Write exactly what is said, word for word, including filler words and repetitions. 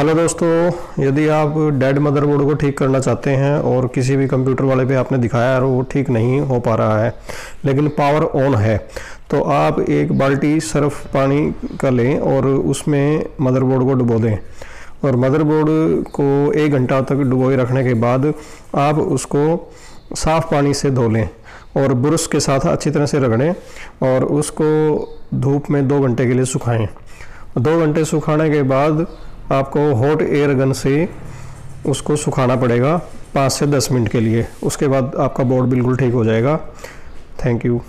Hello दोस्तों, यदि आप डेड मदरबोर्ड को ठीक करना चाहते हैं और किसी भी कंप्यूटर वाले पे आपने दिखाया और वो ठीक नहीं हो पा रहा है लेकिन पावर ऑन है, तो आप एक बाल्टी सर्फ पानी का लें और उसमें मदरबोर्ड को डुबो दें और मदरबोर्ड को एक घंटा तक डुबोए रखने के बाद आप उसको साफ़ पानी से धो लें और ब्रश के साथ अच्छी तरह से रगड़ें और उसको धूप में दो घंटे के लिए सुखाएँ। दो घंटे सुखाने के बाद आपको हॉट एयर गन से उसको सुखाना पड़ेगा पाँच से दस मिनट के लिए। उसके बाद आपका बोर्ड बिल्कुल ठीक हो जाएगा। Thank you.